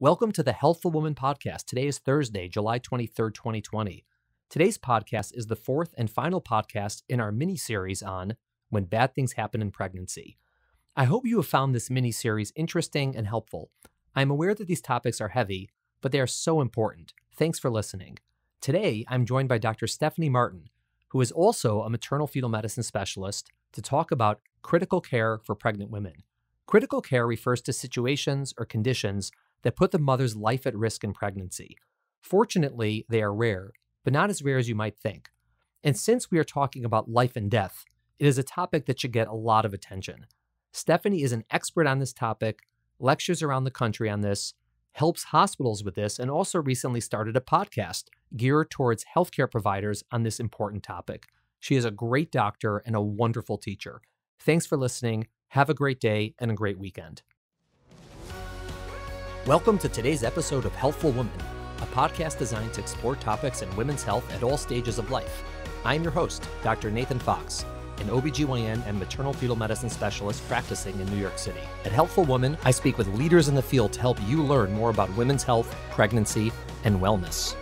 Welcome to the Healthful Woman Podcast. Today is Thursday, July 23rd, 2020. Today's podcast is the fourth and final podcast in our mini-series on When Bad Things Happen in Pregnancy. I hope you have found this mini-series interesting and helpful. I'm aware that these topics are heavy, but they are so important. Thanks for listening. Today, I'm joined by Dr. Stephanie Martin, who is also a maternal fetal medicine specialist, to talk about critical care for pregnant women. Critical care refers to situations or conditions that put the mother's life at risk in pregnancy. Fortunately, they are rare, but not as rare as you might think. And since we are talking about life and death, it is a topic that should get a lot of attention. Stephanie is an expert on this topic, lectures around the country on this, helps hospitals with this, and also recently started a podcast geared towards healthcare providers on this important topic. She is a great doctor and a wonderful teacher. Thanks for listening. Have a great day and a great weekend. Welcome to today's episode of Healthful Woman, a podcast designed to explore topics in women's health at all stages of life. I'm your host, Dr. Nathan Fox, an OBGYN and maternal fetal medicine specialist practicing in New York City. At Healthful Woman, I speak with leaders in the field to help you learn more about women's health, pregnancy, and wellness.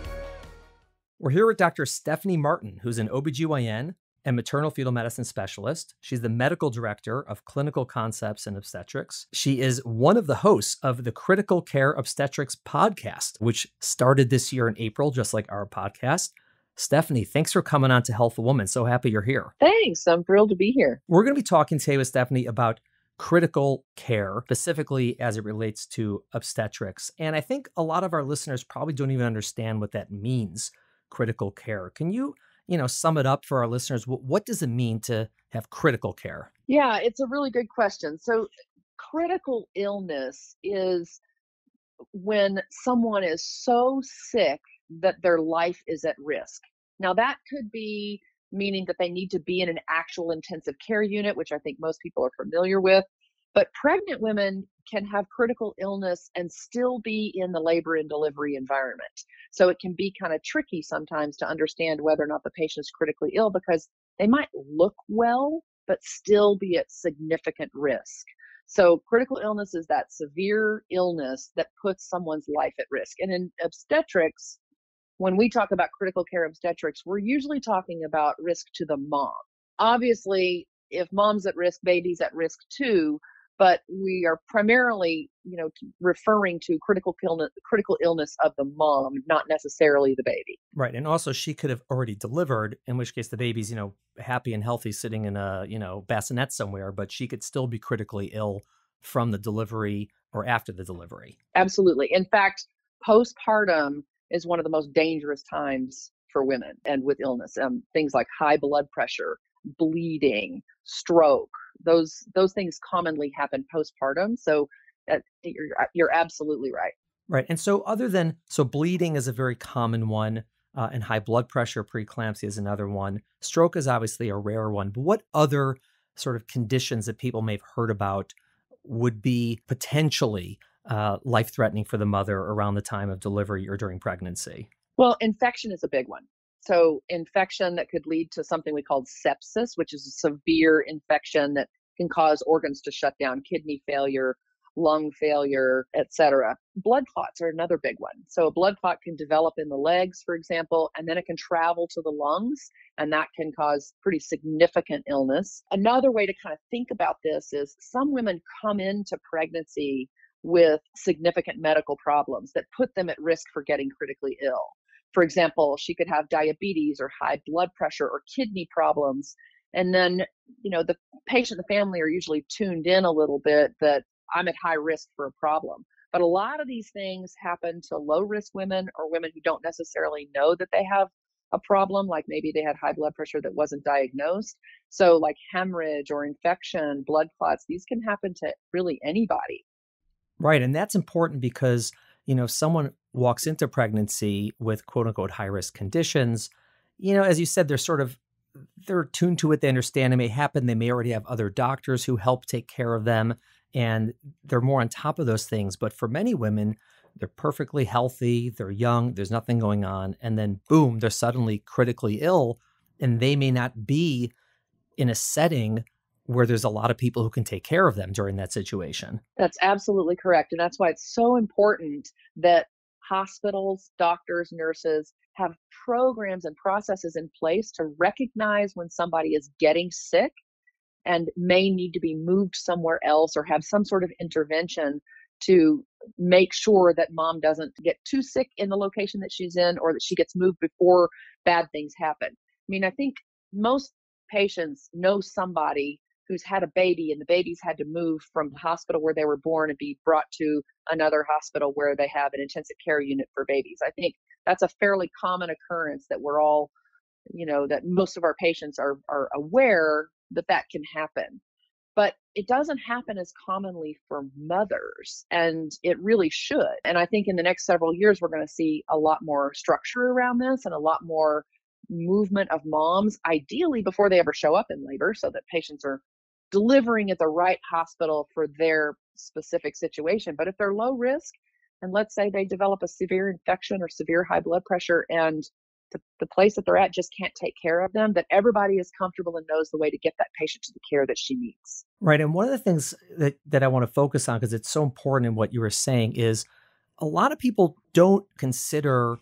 We're here with Dr. Stephanie Martin, who's an OBGYN and maternal fetal medicine specialist. She's the medical director of Clinical Concepts in Obstetrics. She is one of the hosts of the Critical Care Obstetrics podcast, which started this year in April, just like our podcast. Stephanie, thanks for coming on to Healthful Woman. So happy you're here. Thanks. I'm thrilled to be here. We're going to be talking today with Stephanie about critical care, specifically as it relates to obstetrics. And I think a lot of our listeners probably don't even understand what that means, critical care. Can you sum it up for our listeners? What does it mean to have critical care? Yeah, it's a really good question. So critical illness is when someone is so sick that their life is at risk. Now, that could be meaning that they need to be in an actual intensive care unit, which I think most people are familiar with. But pregnant women can have critical illness and still be in the labor and delivery environment. So it can be kind of tricky sometimes to understand whether or not the patient is critically ill, because they might look well, but still be at significant risk. So critical illness is that severe illness that puts someone's life at risk. And in obstetrics, when we talk about critical care obstetrics, we're usually talking about risk to the mom. Obviously, if mom's at risk, baby's at risk too. But we are primarily, referring to critical illness of the mom, not necessarily the baby. Right. And also she could have already delivered, in which case the baby's, happy and healthy sitting in a, bassinet somewhere, but she could still be critically ill from the delivery or after the delivery. Absolutely. In fact, postpartum is one of the most dangerous times for women and with illness. Things like high blood pressure, bleeding, stroke. Those things commonly happen postpartum. So you're absolutely right. Right. And so bleeding is a very common one, and high blood pressure, preeclampsia is another one. Stroke is obviously a rare one. But what other sort of conditions that people may have heard about would be potentially life-threatening for the mother around the time of delivery or during pregnancy? Well, infection is a big one. So infection that could lead to something we call sepsis, which is a severe infection that can cause organs to shut down, kidney failure, lung failure, etc. Blood clots are another big one. So a blood clot can develop in the legs, for example, and then it can travel to the lungs, and that can cause pretty significant illness. Another way to kind of think about this is some women come into pregnancy with significant medical problems that put them at risk for getting critically ill. For example, she could have diabetes or high blood pressure or kidney problems. And then, the patient and the family are usually tuned in a little bit that I'm at high risk for a problem. But a lot of these things happen to low risk women or women who don't necessarily know that they have a problem, like maybe they had high blood pressure that wasn't diagnosed. So like hemorrhage or infection, blood clots, these can happen to really anybody. Right. And that's important because if someone walks into pregnancy with quote unquote high risk conditions, as you said, they're tuned to it. They understand it may happen. They may already have other doctors who help take care of them, and they're more on top of those things. But for many women, they're perfectly healthy. They're young. There's nothing going on. And then boom, they're suddenly critically ill, and they may not be in a setting where there's a lot of people who can take care of them during that situation. That's absolutely correct. And that's why it's so important that hospitals, doctors, nurses have programs and processes in place to recognize when somebody is getting sick and may need to be moved somewhere else or have some sort of intervention to make sure that mom doesn't get too sick in the location that she's in or that she gets moved before bad things happen. I mean, I think most patients know somebody who's had a baby and the baby's had to move from the hospital where they were born and be brought to another hospital where they have an intensive care unit for babies. I think that's a fairly common occurrence that we're all, you know, that most of our patients are aware that that can happen. But it doesn't happen as commonly for mothers, and it really should. And I think in the next several years, we're going to see a lot more structure around this and a lot more movement of moms, ideally before they ever show up in labor, so that patients are delivering at the right hospital for their specific situation. But if they're low risk, and let's say they develop a severe infection or severe high blood pressure, and the place that they're at just can't take care of them, that everybody is comfortable and knows the way to get that patient to the care that she needs. Right. And one of the things that I want to focus on, because it's so important in what you were saying, is a lot of people don't consider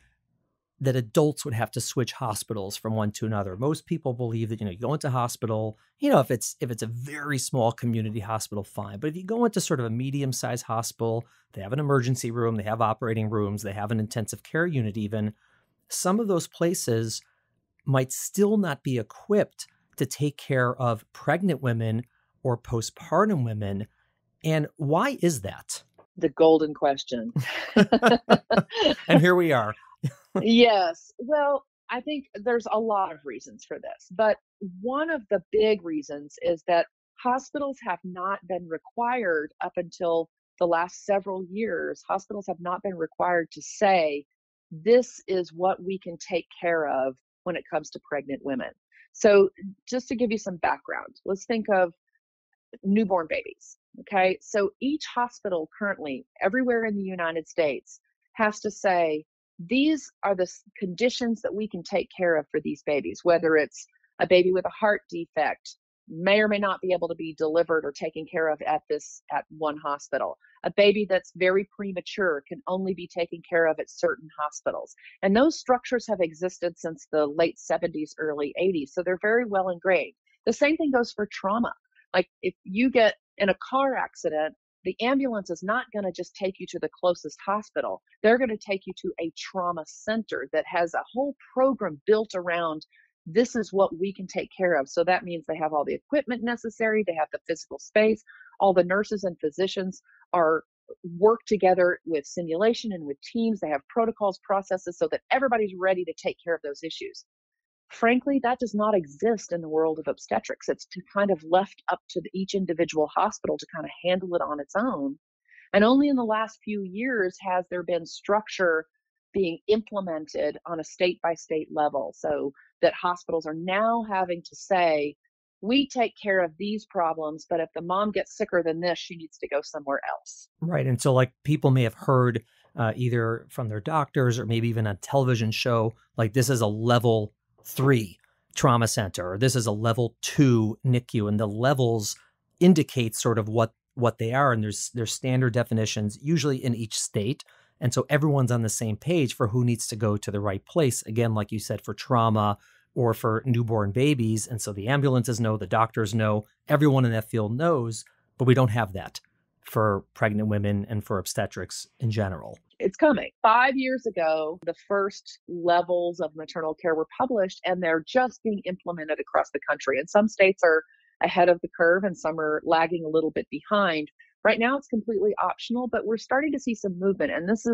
that adults would have to switch hospitals from one to another. Most people believe that, you know, you go into hospital, you know, if it's a very small community hospital, fine. But if you go into sort of a medium-sized hospital, they have an emergency room, they have operating rooms, they have an intensive care unit even, some of those places might still not be equipped to take care of pregnant women or postpartum women. And why is that? The golden question. And here we are. Yes. Well, I think there's a lot of reasons for this, but one of the big reasons is that hospitals have not been required up until the last several years. Hospitals have not been required to say, this is what we can take care of when it comes to pregnant women. So just to give you some background, let's think of newborn babies. Okay. So each hospital currently, everywhere in the United States, has to say, these are the conditions that we can take care of for these babies, whether it's a baby with a heart defect, may or may not be able to be delivered or taken care of at one hospital. A baby that's very premature can only be taken care of at certain hospitals. And those structures have existed since the late 70s, early 80s. So they're very well ingrained. The same thing goes for trauma. Like if you get in a car accident, the ambulance is not going to just take you to the closest hospital. They're going to take you to a trauma center that has a whole program built around, this is what we can take care of. So that means they have all the equipment necessary. They have the physical space. All the nurses and physicians work together with simulation and with teams. They have protocols, processes, so that everybody's ready to take care of those issues. Frankly, that does not exist in the world of obstetrics. It's kind of left up to each individual hospital to kind of handle it on its own. And only in the last few years has there been structure being implemented on a state-by-state level, so that hospitals are now having to say, we take care of these problems, but if the mom gets sicker than this, she needs to go somewhere else. Right. And so like people may have heard either from their doctors or maybe even a television show, like this is a level 3 trauma center, or this is a level 2 NICU, and the levels indicate sort of what they are. And there's standard definitions usually in each state. And so everyone's on the same page for who needs to go to the right place. Again, like you said, for trauma or for newborn babies. And so the ambulances know, the doctors know, everyone in that field knows, but we don't have that for pregnant women and for obstetrics in general. It's coming. 5 years ago, the first levels of maternal care were published, and they're just being implemented across the country. And some states are ahead of the curve and some are lagging a little bit behind. Right now, it's completely optional, but we're starting to see some movement. And this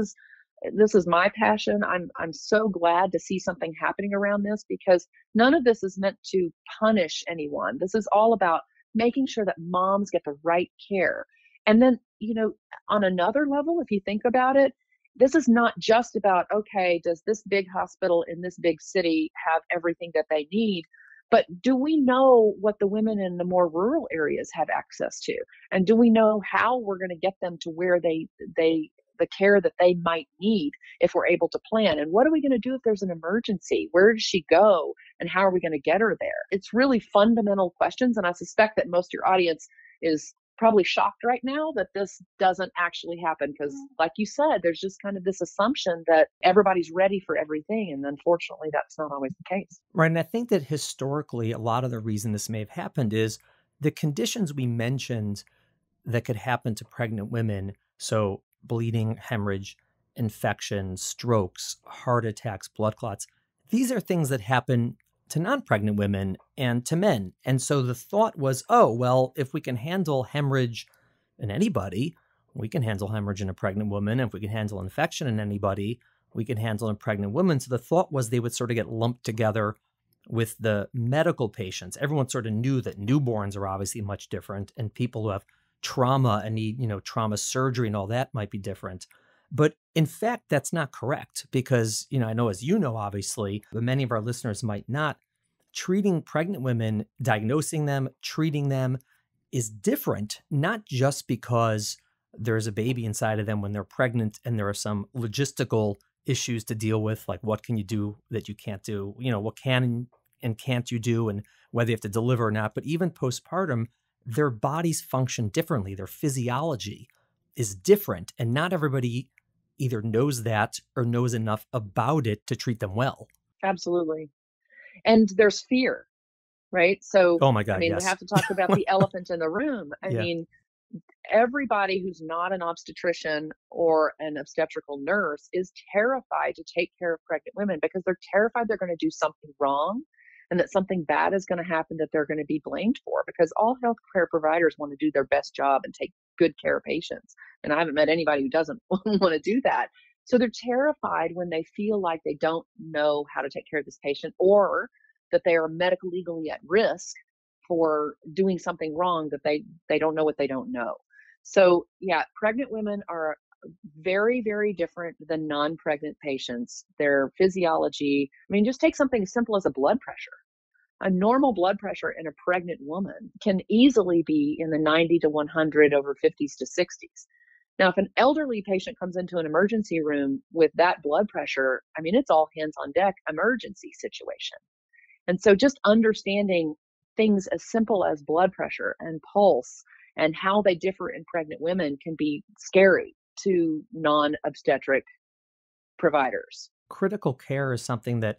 is my passion. I'm so glad to see something happening around this, because none of this is meant to punish anyone. This is all about making sure that moms get the right care. And then, you know, on another level, if you think about it, this is not just about, okay, does this big hospital in this big city have everything that they need? But do we know what the women in the more rural areas have access to? And do we know how we're going to get them to where they the care that they might need if we're able to plan. And what are we going to do if there's an emergency? Where does she go? And how are we going to get her there? It's really fundamental questions. And I suspect that most of your audience is probably shocked right now that this doesn't actually happen, because like you said, there's just kind of this assumption that everybody's ready for everything. And unfortunately, that's not always the case. Right. And I think that historically, a lot of the reason this may have happened is the conditions we mentioned that could happen to pregnant women. So bleeding, hemorrhage, infection, strokes, heart attacks, blood clots. These are things that happen to non-pregnant women and to men. And so the thought was, oh, well, if we can handle hemorrhage in anybody, we can handle hemorrhage in a pregnant woman. If we can handle infection in anybody, we can handle in a pregnant woman. So the thought was they would sort of get lumped together with the medical patients. Everyone sort of knew that newborns are obviously much different, and people who have trauma and need, trauma surgery and all that might be different. But in fact, that's not correct because, I know, as you know, obviously, but many of our listeners might not, treating pregnant women, diagnosing them, treating them is different, not just because there's a baby inside of them when they're pregnant and there are some logistical issues to deal with, like what can you do that you can't do, what can and can't you do and whether you have to deliver or not. But even postpartum, their bodies function differently. Their physiology is different, and not everybody either knows that or knows enough about it to treat them well. Absolutely. And there's fear, right? So, oh my God, yes. We have to talk about the elephant in the room. I mean, everybody who's not an obstetrician or an obstetrical nurse is terrified to take care of pregnant women because they're terrified they're going to do something wrong and that something bad is going to happen that they're going to be blamed for, because all healthcare providers want to do their best job and take good care of patients. And I haven't met anybody who doesn't want to do that. So they're terrified when they feel like they don't know how to take care of this patient or that they are medically legally at risk for doing something wrong, that they don't know what they don't know. So yeah, pregnant women are very, very different than non-pregnant patients. Their physiology, just take something as simple as a blood pressure. A normal blood pressure in a pregnant woman can easily be in the 90 to 100 over 50s to 60s. Now, if an elderly patient comes into an emergency room with that blood pressure, it's all hands on deck emergency situation. And so just understanding things as simple as blood pressure and pulse and how they differ in pregnant women can be scary to non-obstetric providers. Critical care is something that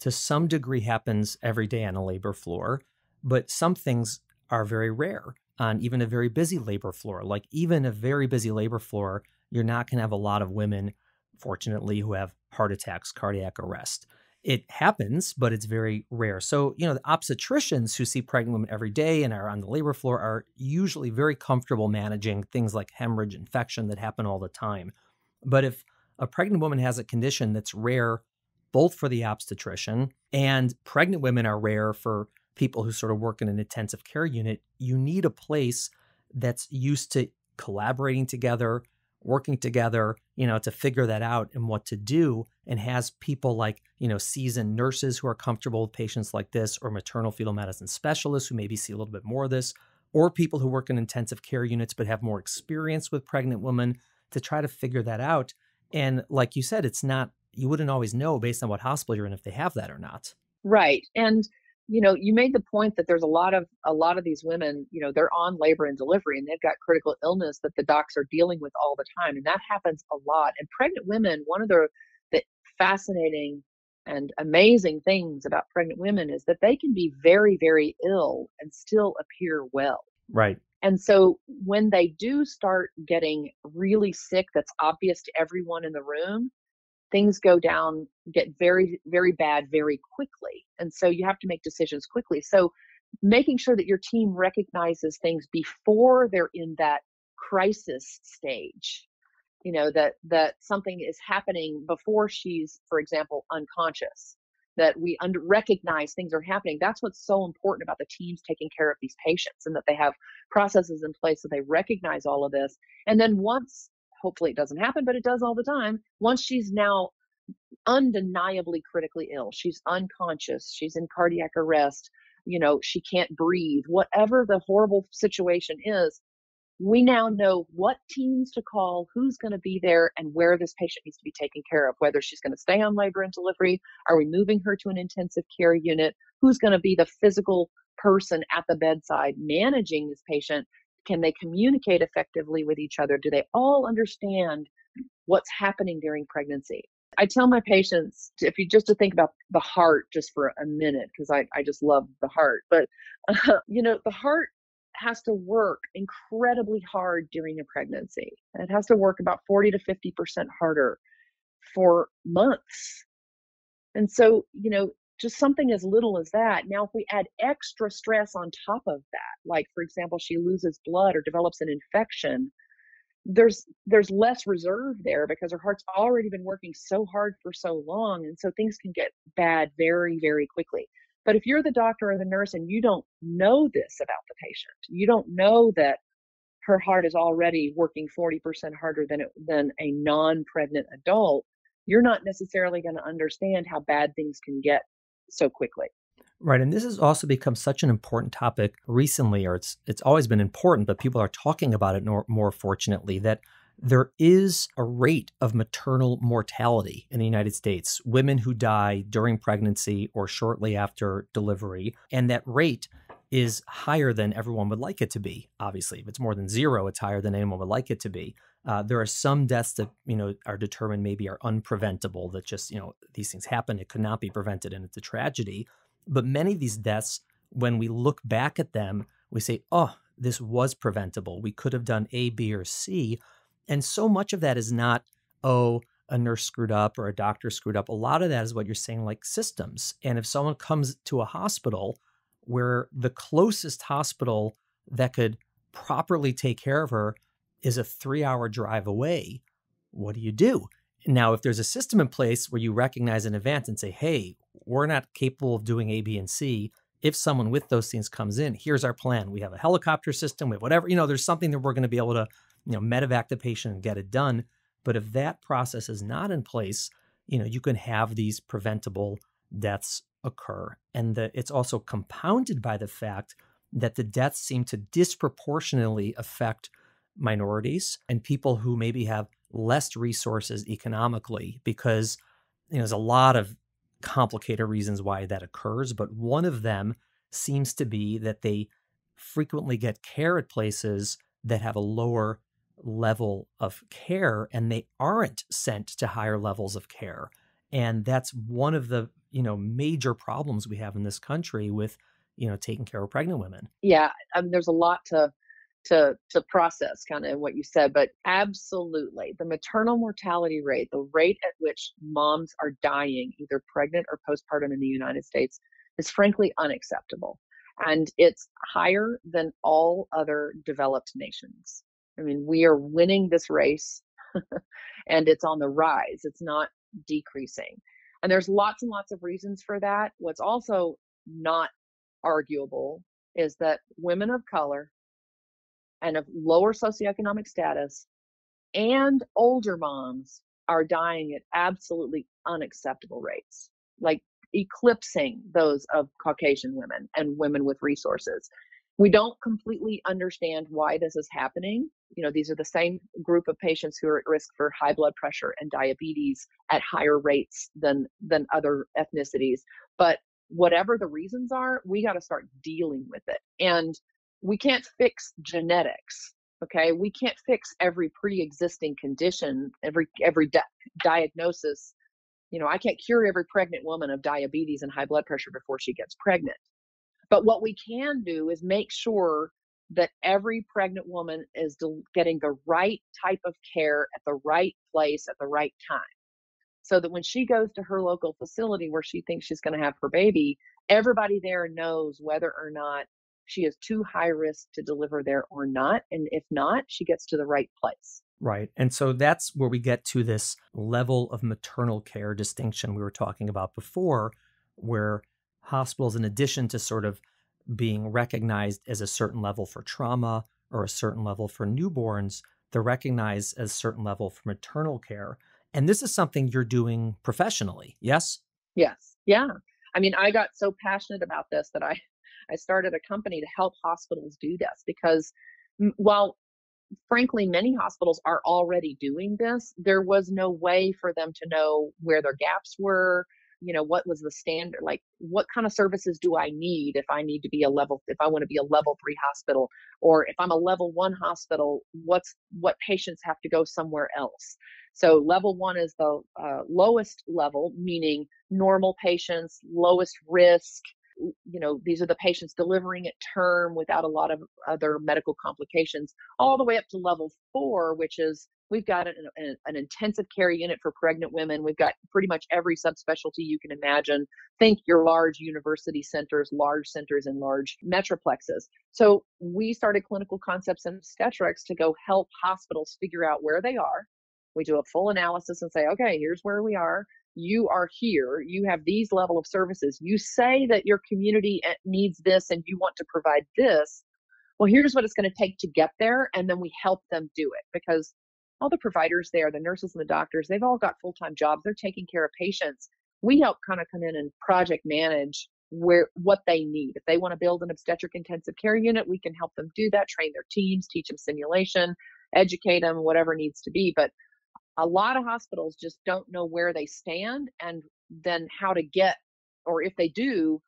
to some degree happens every day on a labor floor, but some things are very rare on even a very busy labor floor. Like even a very busy labor floor, you're not going to have a lot of women, fortunately, who have heart attacks, cardiac arrest. It happens, but it's very rare. So, the obstetricians who see pregnant women every day and are on the labor floor are usually very comfortable managing things like hemorrhage, infection that happen all the time. But if a pregnant woman has a condition that's rare, both for the obstetrician and pregnant women are rare for people who sort of work in an intensive care unit, you need a place that's used to collaborating together, working together, to figure that out and what to do, and has people like, seasoned nurses who are comfortable with patients like this, or maternal fetal medicine specialists who maybe see a little bit more of this, or people who work in intensive care units but have more experience with pregnant women to try to figure that out. And like you said, you wouldn't always know based on what hospital you're in if they have that or not. Right. And you made the point that there's a lot of these women, they're on labor and delivery and they've got critical illness that the docs are dealing with all the time. And that happens a lot. And pregnant women, one of the fascinating and amazing things about pregnant women is that they can be very, very ill and still appear well. Right. And so when they do start getting really sick, that's obvious to everyone in the room, things go down, get very, very bad very quickly. And so you have to make decisions quickly. So making sure that your team recognizes things before they're in that crisis stage, that something is happening before she's, for example, unconscious, that we recognize things are happening. That's what's so important about the teams taking care of these patients, and that they have processes in place so they recognize all of this. And then once, hopefully it doesn't happen, but it does all the time. Once she's now undeniably critically ill, she's unconscious, she's in cardiac arrest, she can't breathe, whatever the horrible situation is, we now know what teams to call, who's going to be there, and where this patient needs to be taken care of, whether she's going to stay on labor and delivery, are we moving her to an intensive care unit, who's going to be the physical person at the bedside managing this patient, can they communicate effectively with each other, do they all understand what's happening during pregnancy. I tell my patients, if you just to think about the heart just for a minute, because I just love the heart, but the heart has to work incredibly hard during a pregnancy. It has to work about 40 to 50% harder for months. And so, just something as little as that. Now, if we add extra stress on top of that, like, for example, she loses blood or develops an infection, there's less reserve there because her heart's already been working so hard for so long. And so things can get bad very, very quickly. But if you're the doctor or the nurse and you don't know this about the patient, you don't know that her heart is already working 40% harder than a non-pregnant adult, you're not necessarily going to understand how bad things can get so quickly. Right. And this has also become such an important topic recently, or it's always been important, but people are talking about it more fortunately, that there is a rate of maternal mortality in the United States, women who die during pregnancy or shortly after delivery. And that rate is higher than everyone would like it to be. Obviously, if it's more than zero, it's higher than anyone would like it to be. There are some deaths that, are determined maybe are unpreventable, that just, these things happen. It could not be prevented, and it's a tragedy. But many of these deaths, when we look back at them, we say, oh, this was preventable. We could have done A, B, or C. And so much of that is not, oh, a nurse screwed up or a doctor screwed up. A lot of that is what you're saying, like systems. And if someone comes to a hospital where the closest hospital that could properly take care of her is a 3-hour drive away, what do you do? Now, if there's a system in place where you recognize in advance and say, hey, we're not capable of doing A, B, and C, if someone with those things comes in, here's our plan. We have a helicopter system, we have whatever, there's something that we're going to be able to, medevac the patient and get it done. But if that process is not in place, you can have these preventable deaths occur. And it's also compounded by the fact that the deaths seem to disproportionately affect minorities and people who maybe have less resources economically, because there's a lot of complicated reasons why that occurs. But one of them seems to be that they frequently get care at places that have a lower level of care, and they aren't sent to higher levels of care. And that's one of the, major problems we have in this country with, taking care of pregnant women. Yeah. There's a lot to process kind of what you said, but absolutely the maternal mortality rate, the rate at which moms are dying, either pregnant or postpartum in the United States, is frankly unacceptable. And it's higher than all other developed nations. I mean, we are winning this race and it's on the rise. It's not decreasing. And there's lots and lots of reasons for that. What's also not arguable is that women of color and of lower socioeconomic status and older moms are dying at absolutely unacceptable rates, like eclipsing those of Caucasian women and women with resources. We don't completely understand why this is happening. These are the same group of patients who are at risk for high blood pressure and diabetes at higher rates than other ethnicities. But whatever the reasons are, we got to start dealing with it. And we can't fix genetics, okay? We can't fix every pre-existing condition, every diagnosis. I can't cure every pregnant woman of diabetes and high blood pressure before she gets pregnant. But what we can do is make sure that every pregnant woman is getting the right type of care at the right place at the right time, so that when she goes to her local facility where she thinks she's going to have her baby, everybody there knows whether or not she is too high risk to deliver there or not. And if not, she gets to the right place. Right. And so that's where we get to this level of maternal care distinction we were talking about before, where hospitals, in addition to sort of being recognized as a certain level for trauma or a certain level for newborns, they're recognized as a certain level for maternal care. And this is something you're doing professionally, yes? Yes. Yeah. I mean, I got so passionate about this that I started a company to help hospitals do this, because while frankly, many hospitals are already doing this. There was no way for them to know where their gaps were. You know, what was the standard? Like, what kind of services do I need if I need to be if I want to be a level 3 hospital, or if I'm a level 1 hospital, what patients have to go somewhere else? So level 1 is the lowest level, meaning normal patients, lowest risk. You know, these are the patients delivering at term without a lot of other medical complications, all the way up to level 4, which is we've got an intensive care unit for pregnant women. We've got pretty much every subspecialty you can imagine. Think your large university centers, large centers, and large metroplexes. So we started Clinical Concepts in Obstetrics to go help hospitals figure out where they are. We do a full analysis and say, okay, here's where we are. You are here. You have these level of services. You say that your community needs this and you want to provide this. Well, here's what it's going to take to get there. And then we help them do it, because all the providers there, the nurses and the doctors, they've all got full-time jobs. They're taking care of patients. We help kind of come in and project manage what they need. If they want to build an obstetric intensive care unit, we can help them do that, train their teams, teach them simulation, educate them, whatever needs to be. But a lot of hospitals just don't know where they stand and then how to get, or if they do,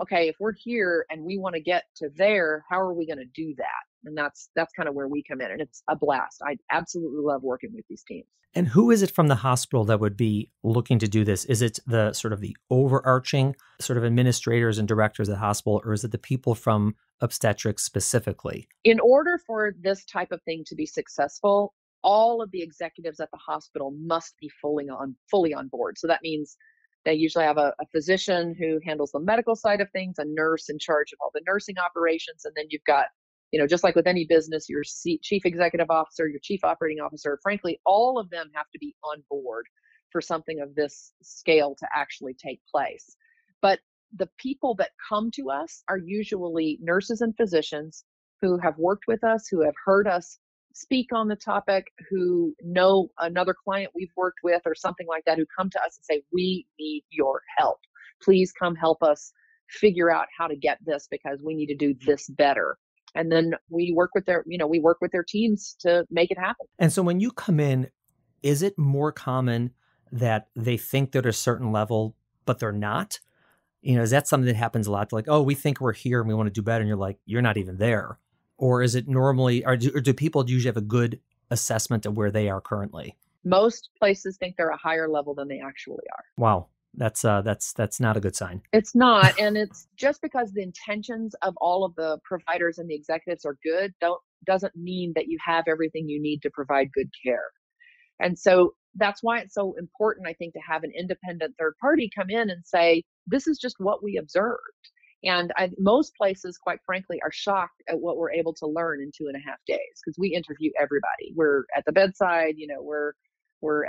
okay, if we're here and we want to get to there, how are we going to do that? And that's kind of where we come in. And it's a blast. I absolutely love working with these teams. And who is it from the hospital that would be looking to do this? Is it the sort of the overarching sort of administrators and directors of the hospital, or is it the people from obstetrics specifically? In order for this type of thing to be successful, all of the executives at the hospital must be fully on board. So that means they usually have a physician who handles the medical side of things, a nurse in charge of all the nursing operations, and then you've got, you know, just like with any business, your chief executive officer, your chief operating officer. Frankly, all of them have to be on board for something of this scale to actually take place. But the people that come to us are usually nurses and physicians who have worked with us, who have heard us speak on the topic, who know another client we've worked with or something like that, who come to us and say, we need your help. Please come help us figure out how to get this, because we need to do this better. And then we work with their teams to make it happen. And so when you come in, is it more common that they think they're at a certain level, but they're not? You know, is that something that happens a lot? Like, oh, we think we're here and we want to do better. And you're like, you're not even there. Or is it normally, or do people usually have a good assessment of where they are currently? Most places think they're a higher level than they actually are. Wow. That's not a good sign. It's not. And it's just because the intentions of all of the providers and the executives are good, doesn't mean that you have everything you need to provide good care. And so that's why it's so important, I think, to have an independent third party come in and say, this is just what we observed. And most places, quite frankly, are shocked at what we're able to learn in 2.5 days, because we interview everybody. We're at the bedside, you know, we're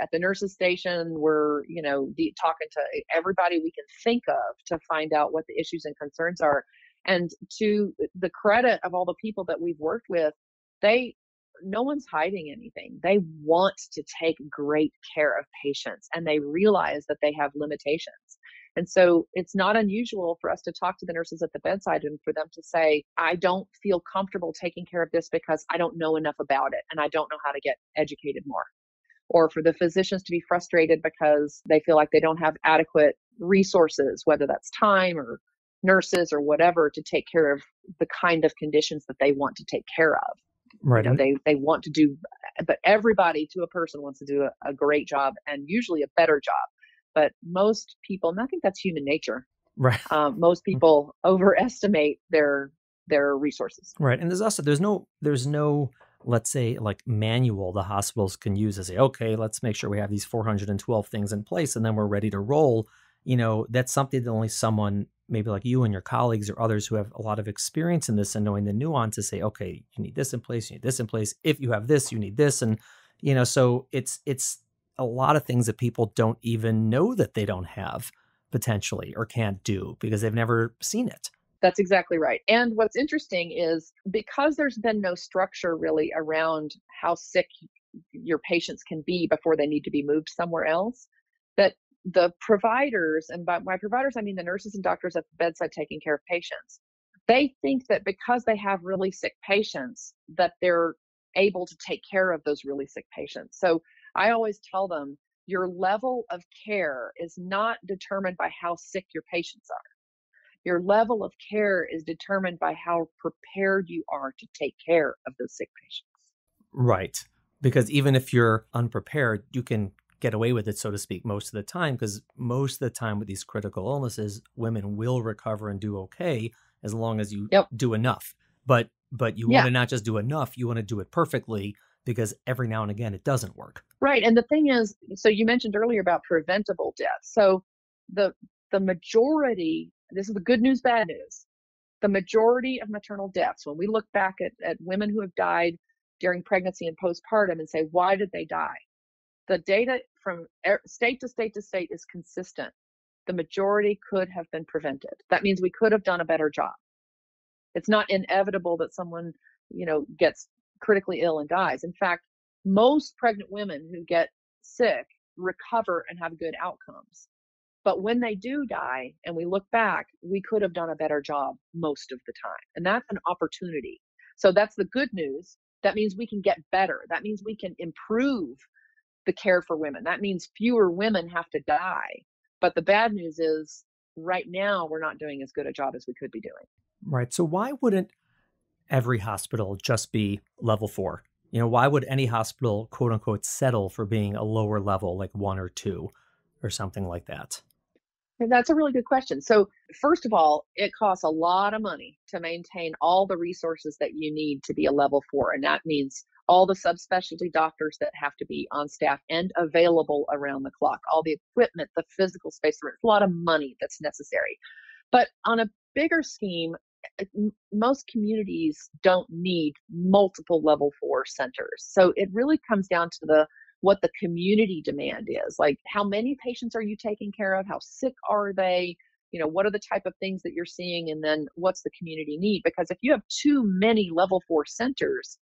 at the nurse's station, we're, you know, talking to everybody we can think of to find out what the issues and concerns are. And to the credit of all the people that we've worked with, no one's hiding anything. They want to take great care of patients, and they realize that they have limitations. And so it's not unusual for us to talk to the nurses at the bedside and for them to say, I don't feel comfortable taking care of this because I don't know enough about it and I don't know how to get educated more. Or for the physicians to be frustrated because they feel like they don't have adequate resources, whether that's time or nurses or whatever, to take care of the kind of conditions that they want to take care of. Right. You know, they want to do, but everybody to a person wants to do a great job, and usually a better job. But most people, and I think that's human nature, right? Most people overestimate their resources. Right. And there's no, let's say, like, manual the hospitals can use to say, okay, let's make sure we have these 412 things in place and then we're ready to roll. You know, that's something that only someone maybe like you and your colleagues or others who have a lot of experience in this and knowing the nuance to say, okay, you need this in place, you need this in place. If you have this, you need this. And, you know, so it's a lot of things that people don't even know that they don't have potentially or can't do because they've never seen it. That's exactly right. And what's interesting is because there's been no structure really around how sick your patients can be before they need to be moved somewhere else, that the providers, and by providers, I mean the nurses and doctors at the bedside taking care of patients, they think that because they have really sick patients that they're able to take care of those really sick patients. So I always tell them, your level of care is not determined by how sick your patients are. Your level of care is determined by how prepared you are to take care of those sick patients. Right. Because even if you're unprepared, you can get away with it, so to speak, most of the time, because most of the time with these critical illnesses, women will recover and do okay as long as you do enough. But you want to not just do enough, you want to do it perfectly, because every now and again, it doesn't work. Right. And the thing is, so you mentioned earlier about preventable death. So the majority, this is the good news, bad news, the majority of maternal deaths, when we look back at women who have died during pregnancy and postpartum and say, why did they die? The data from state to state to state is consistent. The majority could have been prevented. That means we could have done a better job. It's not inevitable that someone, you know, gets critically ill and dies. In fact, most pregnant women who get sick recover and have good outcomes. But when they do die and we look back, we could have done a better job most of the time. And that's an opportunity. So that's the good news. That means we can get better. That means we can improve the care for women. That means fewer women have to die. But the bad news is right now, we're not doing as good a job as we could be doing. Right. So why wouldn't every hospital just be level 4? You know, why would any hospital, quote unquote, settle for being a lower level, like 1 or 2 or something like that? And that's a really good question. So first of all, it costs a lot of money to maintain all the resources that you need to be a level 4. And that means all the subspecialty doctors that have to be on staff and available around the clock, all the equipment, the physical space, there's a lot of money that's necessary. But on a bigger scheme, most communities don't need multiple level 4 centers. So it really comes down to what the community demand is, like how many patients are you taking care of? How sick are they? You know, what are the type of things that you're seeing? And then what's the community need? Because if you have too many level 4 centers,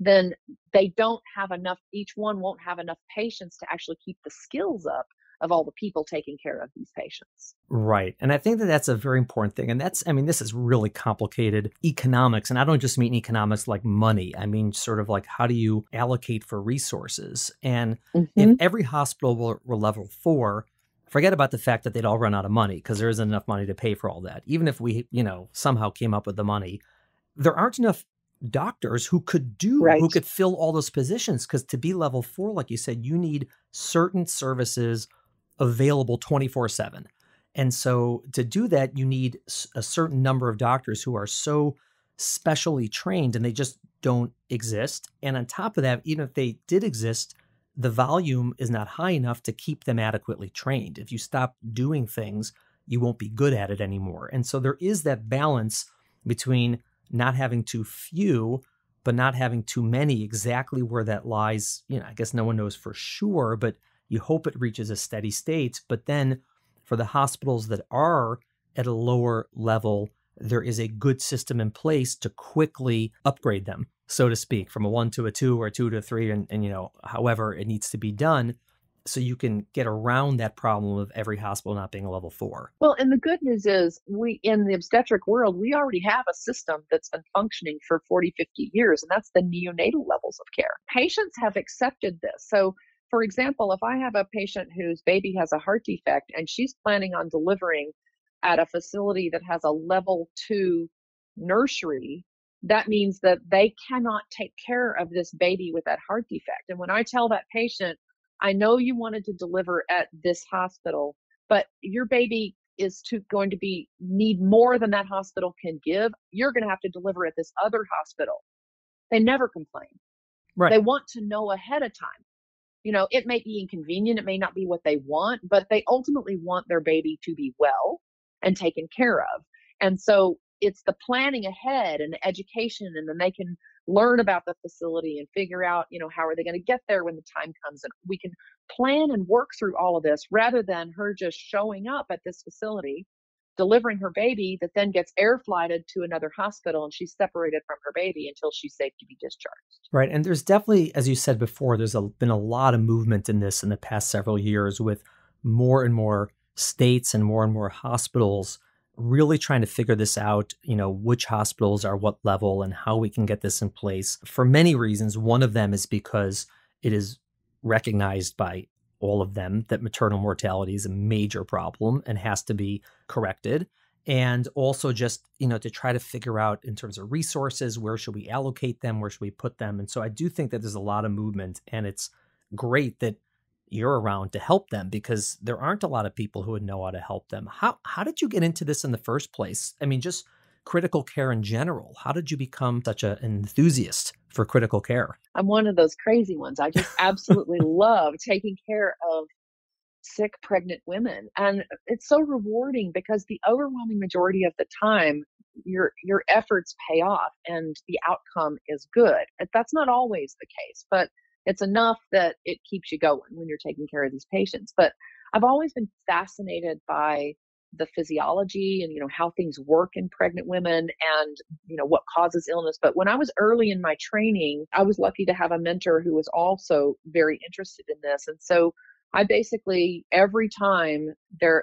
then they don't have enough, each one won't have enough patients to actually keep the skills up of all the people taking care of these patients. Right. And I think that that's a very important thing. And that's, I mean, this is really complicated economics. And I don't just mean economics like money. I mean, sort of like, how do you allocate for resources? And if every hospital were level 4, forget about the fact that they'd all run out of money because there isn't enough money to pay for all that. Even if we, you know, somehow came up with the money, there aren't enough doctors who could do, who could fill all those positions. Because to be level 4, like you said, you need certain services available 24/7. And so to do that, you need a certain number of doctors who are so specially trained, and they just don't exist. And on top of that, even if they did exist, the volume is not high enough to keep them adequately trained. If you stop doing things, you won't be good at it anymore. And so there is that balance between not having too few, but not having too many. Exactly where that lies, you know, I guess no one knows for sure, but you hope it reaches a steady state. But then for the hospitals that are at a lower level, there is a good system in place to quickly upgrade them, so to speak, from a 1 to a 2 or a 2 to a 3, and you know, however it needs to be done. So you can get around that problem of every hospital not being a level 4. Well, and the good news is we, in the obstetric world, we already have a system that's been functioning for 40, 50 years, and that's the neonatal levels of care. Patients have accepted this. So for example, if I have a patient whose baby has a heart defect and she's planning on delivering at a facility that has a level 2 nursery, that means that they cannot take care of this baby with that heart defect. And when I tell that patient, I know you wanted to deliver at this hospital, but your baby is going to need more than that hospital can give. You're going to have to deliver at this other hospital. They never complain. Right. They want to know ahead of time. You know, it may be inconvenient. It may not be what they want, but they ultimately want their baby to be well and taken care of. And so it's the planning ahead and the education, and then they can learn about the facility and figure out, you know, how are they going to get there when the time comes. And we can plan and work through all of this rather than her just showing up at this facility, delivering her baby that then gets air flighted to another hospital and she's separated from her baby until she's safe to be discharged. Right. And there's definitely, as you said before, there's been a lot of movement in this in the past several years with more and more states and more hospitals really trying to figure this out, you know, which hospitals are what level and how we can get this in place for many reasons. One of them is because it is recognized by all of them that maternal mortality is a major problem and has to be corrected. And also just, you know, to try to figure out in terms of resources, where should we allocate them? Where should we put them? And so I do think that there's a lot of movement, and it's great that you're around to help them, because there aren't a lot of people who would know how to help them. How did you get into this in the first place? I mean, just critical care in general. How did you become such an enthusiast for critical care? I'm one of those crazy ones. I just absolutely love taking care of sick, pregnant women. And it's so rewarding because the overwhelming majority of the time, your efforts pay off and the outcome is good. That's not always the case, but it's enough that it keeps you going when you're taking care of these patients. But I've always been fascinated by the physiology and, you know, how things work in pregnant women and, you know, what causes illness. But when I was early in my training, I was lucky to have a mentor who was also very interested in this. And so I basically, every time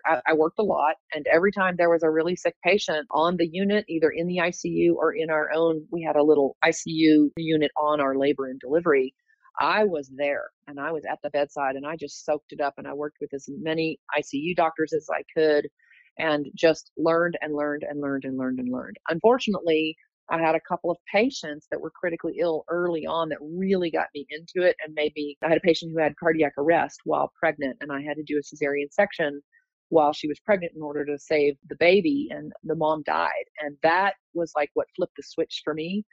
I worked a lot, and every time there was a really sick patient on the unit, either in the ICU or in our own, we had a little ICU unit on our labor and delivery, I was there and I was at the bedside and I just soaked it up, and I worked with as many ICU doctors as I could and just learned and learned and learned and learned and learned. Unfortunately, I had a couple of patients that were critically ill early on that really got me into it. And maybe I had a patient who had cardiac arrest while pregnant, and I had to do a cesarean section while she was pregnant in order to save the baby, and the mom died. And that was like what flipped the switch for me,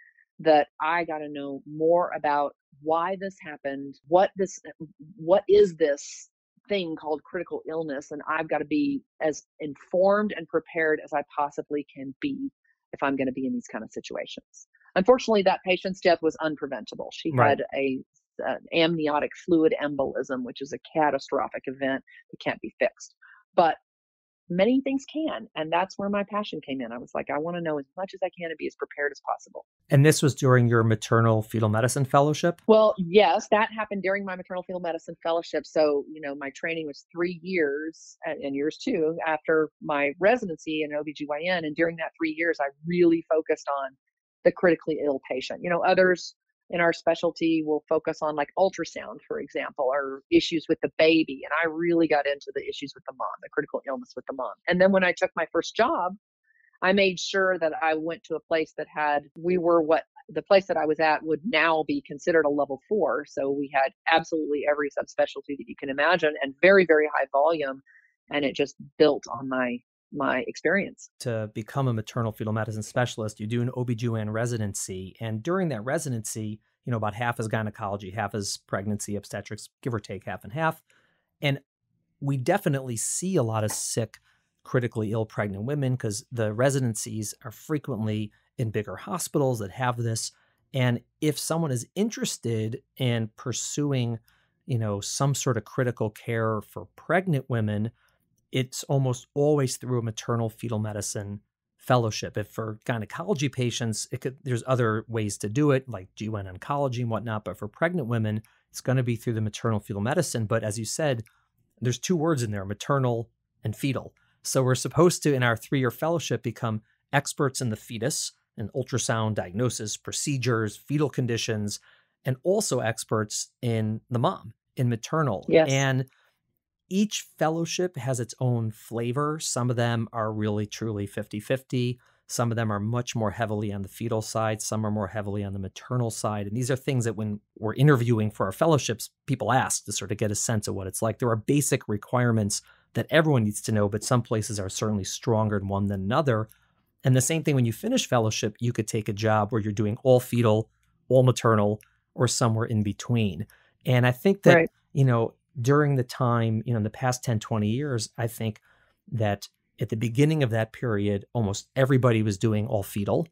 that I got to know more about why this happened, what is this thing called critical illness, and I've got to be as informed and prepared as I possibly can be if I'm going to be in these kind of situations. Unfortunately, that patient's death was unpreventable. She right. had an amniotic fluid embolism, which is a catastrophic event that can't be fixed. But many things can, and that's where my passion came in. I was like, I want to know as much as I can and be as prepared as possible. And this was during your maternal fetal medicine fellowship? Well, yes, that happened during my maternal fetal medicine fellowship. So, you know, my training was 3 years, and yours too, after my residency in OBGYN. And during that 3 years, I really focused on the critically ill patient. You know, others in our specialty will focus on like ultrasound, for example, or issues with the baby. And I really got into the issues with the mom, the critical illness with the mom. And then when I took my first job, I made sure that I went to a place that had, we were what the place that I was at would now be considered a level 4. So we had absolutely every subspecialty that you can imagine and very, very high volume. And it just built on my experience. To become a maternal fetal medicine specialist, you do an OBGYN residency. And during that residency, you know, about half is gynecology, half is pregnancy, obstetrics, give or take half and half. And we definitely see a lot of sick, critically ill pregnant women because the residencies are frequently in bigger hospitals that have this. And if someone is interested in pursuing, you know, some sort of critical care for pregnant women, it's almost always through a maternal fetal medicine fellowship. If for gynecology patients, there's other ways to do it, like GYN oncology and whatnot. But for pregnant women, it's going to be through the maternal fetal medicine. But as you said, there's two words in there, maternal and fetal. So we're supposed to, in our 3-year fellowship, become experts in the fetus and ultrasound diagnosis, procedures, fetal conditions, and also experts in the mom, in maternal. Yes. And each fellowship has its own flavor. Some of them are really truly 50-50. Some of them are much more heavily on the fetal side. Some are more heavily on the maternal side. And these are things that when we're interviewing for our fellowships, people ask to sort of get a sense of what it's like. There are basic requirements that everyone needs to know, but some places are certainly stronger in one than another. And the same thing when you finish fellowship, you could take a job where you're doing all fetal, all maternal, or somewhere in between. And I think that, right. you know, during the time, you know, in the past 10, 20 years, I think that at the beginning of that period, almost everybody was doing all fetal.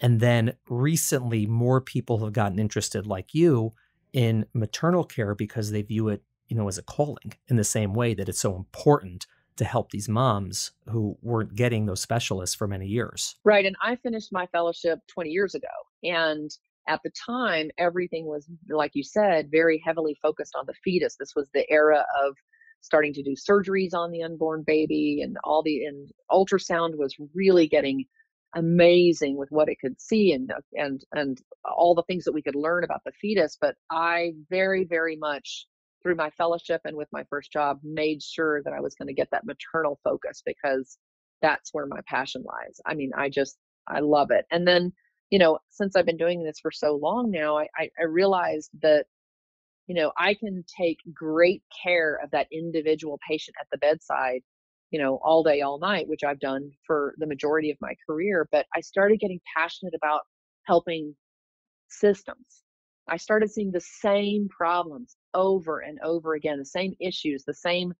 And then recently, more people have gotten interested, like you, in maternal care because they view it, you know, as a calling in the same way that it's so important to help these moms who weren't getting those specialists for many years. Right. And I finished my fellowship 20 years ago. And at the time, everything was, like you said, very heavily focused on the fetus. This was the era of starting to do surgeries on the unborn baby, and and ultrasound was really getting amazing with what it could see and all the things that we could learn about the fetus. But I very, very much through my fellowship and with my first job made sure that I was going to get that maternal focus, because that's where my passion lies. I mean, I love it. And then, you know, since I've been doing this for so long now, I realized that, you know, I can take great care of that individual patient at the bedside, you know, all day, all night, which I've done for the majority of my career. But I started getting passionate about helping systems. I started seeing the same problems over and over again, the same issues, the same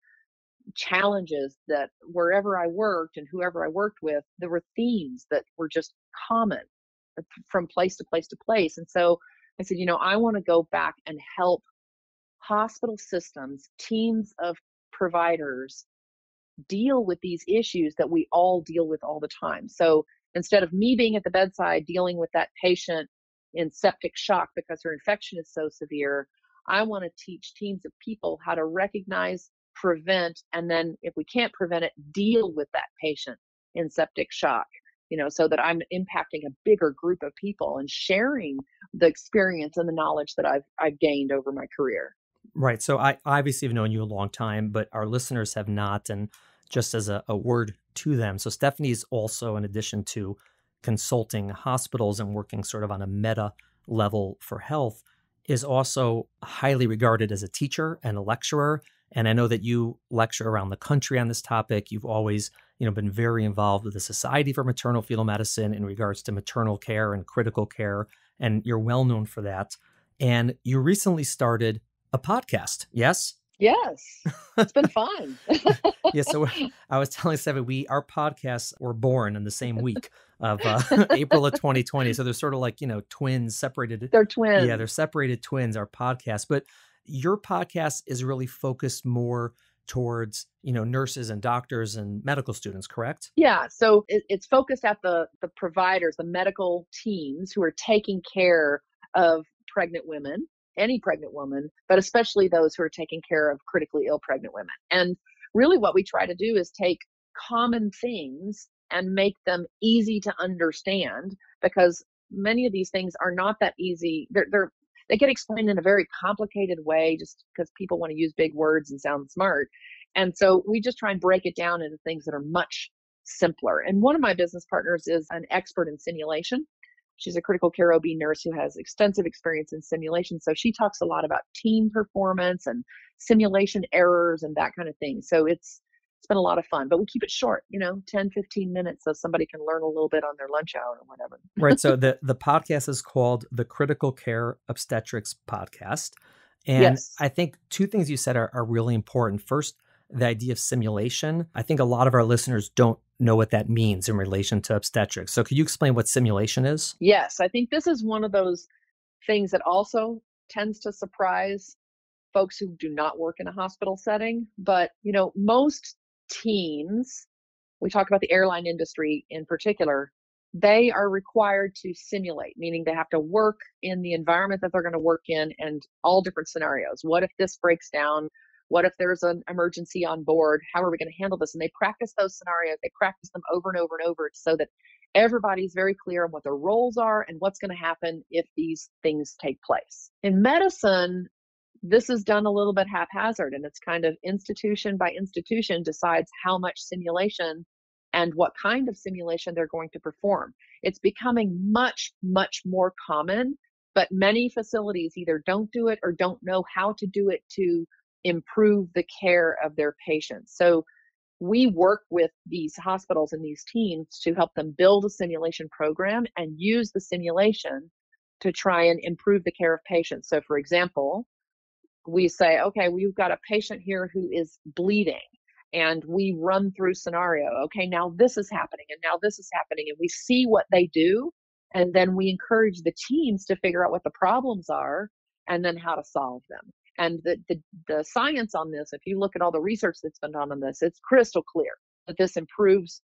challenges, that wherever I worked and whoever I worked with, there were themes that were just common from place to place to place. And so I said, you know, I want to go back and help hospital systems, teams of providers deal with these issues that we all deal with all the time. So instead of me being at the bedside dealing with that patient in septic shock because her infection is so severe, I want to teach teams of people how to recognize, prevent, and then if we can't prevent it, deal with that patient in septic shock, you know, so that I'm impacting a bigger group of people and sharing the experience and the knowledge that I've gained over my career. Right. So I obviously have known you a long time, but our listeners have not. And just as a word to them. So Stephanie is also, in addition to consulting hospitals and working sort of on a meta level for health, is also highly regarded as a teacher and a lecturer. And I know that you lecture around the country on this topic. You've always, you know, been very involved with the Society for Maternal Fetal Medicine in regards to maternal care and critical care, and you're well known for that. And you recently started a podcast, yes? Yes. It's been fun. Yeah. So I was telling Stephanie, our podcasts were born in the same week of April of 2020. So they're sort of like, you know, twins separated. They're twins. Yeah. They're separated twins, our podcast. But your podcast is really focused more towards, you know, nurses and doctors and medical students, correct? Yeah. So it's focused at the providers, the medical teams who are taking care of pregnant women, any pregnant woman, but especially those who are taking care of critically ill pregnant women. And really what we try to do is take common things and make them easy to understand, because many of these things are not that easy. They get explained in a very complicated way just because people want to use big words and sound smart. And so we just try and break it down into things that are much simpler. And one of my business partners is an expert in simulation. She's a critical care OB nurse who has extensive experience in simulation. So she talks a lot about team performance and simulation errors and that kind of thing. So it's been a lot of fun, but we keep it short, you know, 10, 15 minutes so somebody can learn a little bit on their lunch hour or whatever. Right. So the podcast is called the Critical Care Obstetrics Podcast. And yes. I think two things you said are really important. First, the idea of simulation. I think a lot of our listeners don't know what that means in relation to obstetrics. So could you explain what simulation is? Yes, I think this is one of those things that also tends to surprise folks who do not work in a hospital setting. But, you know, most teams, we talk about the airline industry in particular, they are required to simulate, meaning they have to work in the environment that they're going to work in and all different scenarios. What if this breaks down? What if there's an emergency on board? How are we going to handle this? And they practice those scenarios. They practice them over and over and over so that everybody's very clear on what their roles are and what's going to happen if these things take place. In medicine, this is done a little bit haphazard, and it's kind of institution by institution decides how much simulation and what kind of simulation they're going to perform. It's becoming much, much more common, but many facilities either don't do it or don't know how to do it to improve the care of their patients. So we work with these hospitals and these teams to help them build a simulation program and use the simulation to try and improve the care of patients. So for example, we say, okay, we've got a patient here who is bleeding, and we run through scenario. Okay, now this is happening and now this is happening, and we see what they do. And then we encourage the teams to figure out what the problems are and then how to solve them. And the science on this, if you look at all the research that's been done on this, it's crystal clear that this improves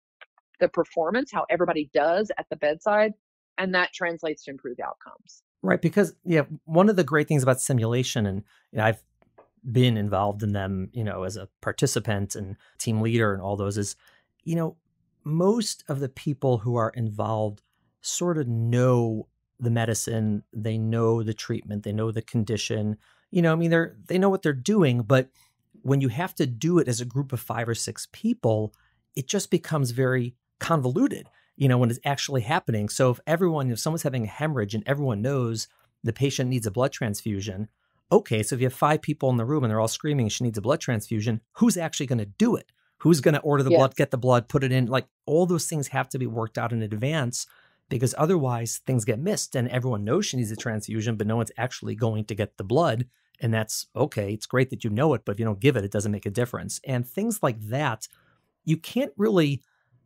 the performance, how everybody does at the bedside, and that translates to improved outcomes. Right, because yeah, one of the great things about simulation, and you know, I've been involved in them, you know, as a participant and team leader and all those is, you know, most of the people who are involved sort of know the medicine, they know the treatment, they know the condition, you know, I mean, they know what they're doing, but when you have to do it as a group of 5 or 6 people, it just becomes very convoluted, you know, when it's actually happening. So if everyone, if someone's having a hemorrhage and everyone knows the patient needs a blood transfusion, okay, so if you have 5 people in the room and they're all screaming, she needs a blood transfusion, who's actually going to do it? Who's going to order the blood, get the blood, put it in? Like all those things have to be worked out in advance because otherwise things get missed and everyone knows she needs a transfusion, but no one's actually going to get the blood. And that's okay. It's great that you know it, but if you don't give it, it doesn't make a difference. And things like that, you can't really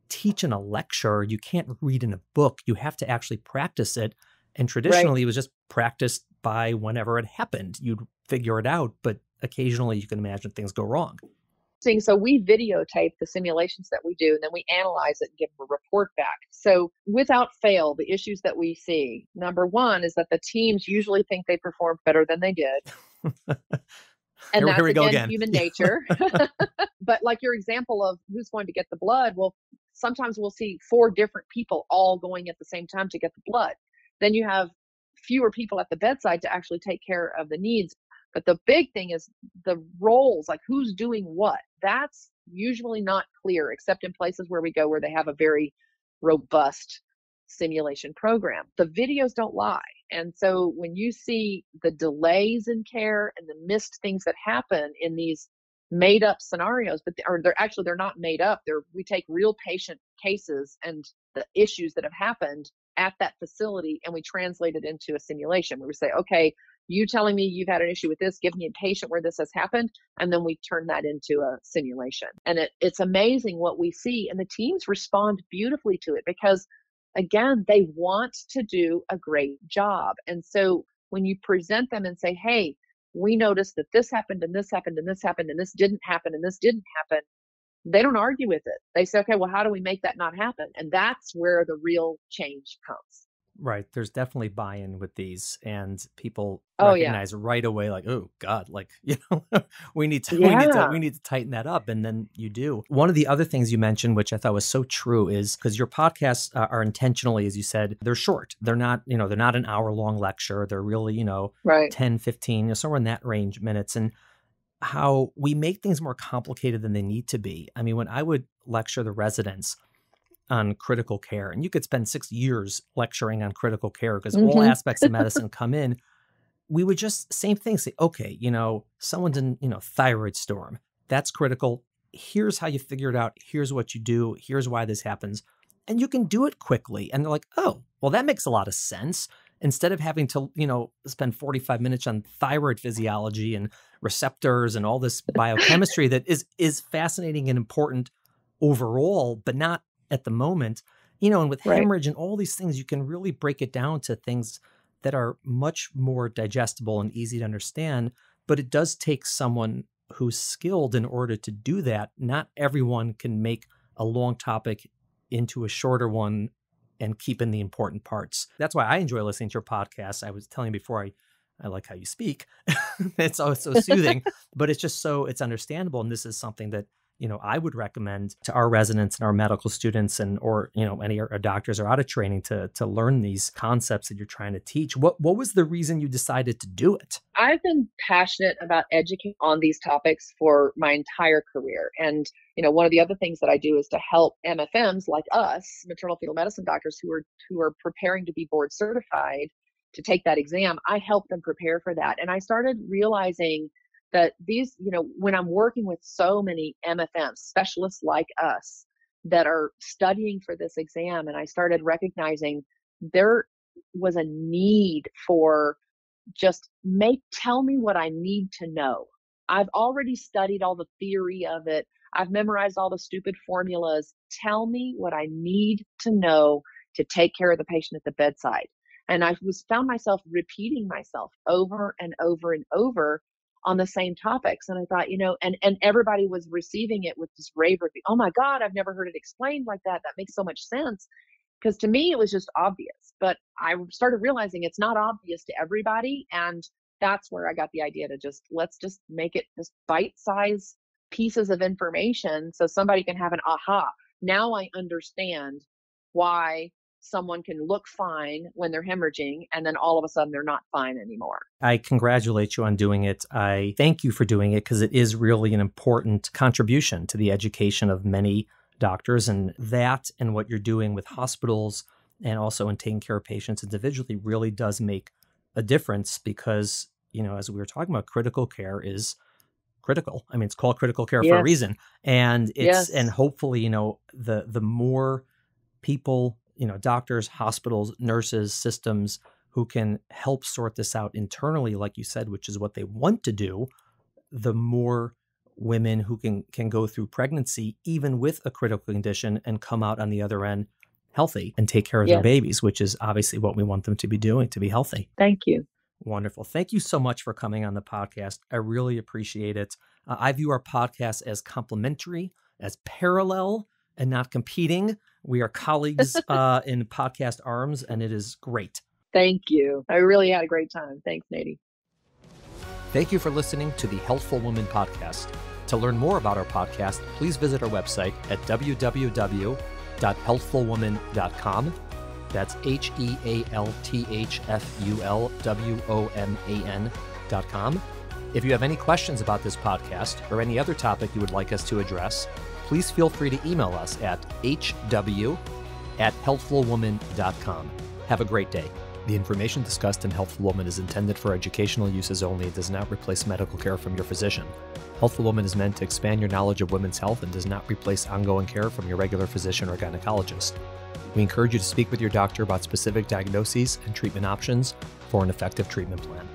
teach in a lecture. You can't read in a book. You have to actually practice it. And traditionally, it was just practiced by whenever it happened. You'd figure it out, but occasionally you can imagine things go wrong. So we videotape the simulations that we do, and then we analyze it and give a report back. So without fail, the issues that we see, number 1 is that the teams usually think they performed better than they did. And that's, again, human nature. But like your example of who's going to get the blood, well, sometimes we'll see 4 different people all going at the same time to get the blood. Then you have fewer people at the bedside to actually take care of the needs. But the big thing is the roles, like who's doing what. That's usually not clear, except in places where we go where they have a very robust simulation program. The videos don't lie. And so when you see the delays in care and the missed things that happen in these made up scenarios, but they're not made up. We take real patient cases and the issues that have happened at that facility, and we translate it into a simulation where we say, okay, you telling me you've had an issue with this, give me a patient where this has happened. And then we turn that into a simulation. And it's amazing what we see. And the teams respond beautifully to it because, again, they want to do a great job. And so when you present them and say, hey, we noticed that this happened and this happened and this happened and this didn't happen and this didn't happen, they don't argue with it. They say, okay, well, how do we make that not happen? And that's where the real change comes. Right. There's definitely buy-in with these, and people recognize right away, like, oh God, like, you know, we need to tighten that up. And then you do. One of the other things you mentioned, which I thought was so true, is because your podcasts are intentionally, as you said, they're short. They're not, you know, they're not an hour-long lecture. They're really, you know, 10, 15, you know, somewhere in that range minutes, and how we make things more complicated than they need to be. I mean, when I would lecture the residents on critical care, and you could spend 6 years lecturing on critical care because all aspects of medicine come in, we would just, same thing, say, okay, you know, someone's in, you know, thyroid storm, that's critical. Here's how you figure it out. Here's what you do. Here's why this happens. And you can do it quickly. And they're like, oh, well, that makes a lot of sense. Instead of having to, you know, spend 45 minutes on thyroid physiology and receptors and all this biochemistry that is fascinating and important overall, but not at the moment, you know, and with hemorrhage and all these things, you can really break it down to things that are much more digestible and easy to understand. But it does take someone who's skilled in order to do that. Not everyone can make a long topic into a shorter one and keep in the important parts. That's why I enjoy listening to your podcast. I was telling you before, I like how you speak. It's always so soothing, but it's just so, it's understandable. And this is something that, you know, I would recommend to our residents and our medical students and, or, you know, any our doctors are out of training to learn these concepts that you're trying to teach. What was the reason you decided to do it? I've been passionate about educating on these topics for my entire career. And, you know, one of the other things that I do is to help MFMs like us, maternal fetal medicine doctors who are preparing to be board certified to take that exam. I help them prepare for that. And I started realizing that these, you know, when I'm working with so many MFMs, specialists like us that are studying for this exam, and I started recognizing there was a need for just tell me what I need to know. I've already studied all the theory of it. I've memorized all the stupid formulas. Tell me what I need to know to take care of the patient at the bedside. And I found myself repeating myself over and over and over on the same topics. And I thought, you know, and everybody was receiving it with this rave review. Oh my God, I've never heard it explained like that. That makes so much sense. Because to me, it was just obvious, but I started realizing it's not obvious to everybody. And that's where I got the idea to just, let's just make it just bite-sized pieces of information so somebody can have an aha. Now I understand why someone can look fine when they're hemorrhaging, and then all of a sudden they're not fine anymore. I congratulate you on doing it. I thank you for doing it because it is really an important contribution to the education of many doctors, and that and what you're doing with hospitals and also in taking care of patients individually really does make a difference because, you know, as we were talking about, critical care is critical. I mean, it's called critical care for a reason. And it's, and hopefully, you know, the more people, you know, doctors, hospitals, nurses, systems who can help sort this out internally, like you said, which is what they want to do, the more women who can go through pregnancy, even with a critical condition, and come out on the other end healthy and take care of their babies, which is obviously what we want them to be doing, to be healthy. Thank you. Wonderful. Thank you so much for coming on the podcast. I really appreciate it. I view our podcast as complementary, as parallel, and not competing. We are colleagues in podcast arms, and it is great. Thank you. I really had a great time. Thanks, Nady. Thank you for listening to the Healthful Woman Podcast. To learn more about our podcast, please visit our website at www.healthfulwoman.com. That's HEALTHFULWOMAN.com. If you have any questions about this podcast or any other topic you would like us to address, please feel free to email us at hw@healthfulwoman.com. Have a great day. The information discussed in Healthful Woman is intended for educational uses only. It does not replace medical care from your physician. Healthful Woman is meant to expand your knowledge of women's health and does not replace ongoing care from your regular physician or gynecologist. We encourage you to speak with your doctor about specific diagnoses and treatment options for an effective treatment plan.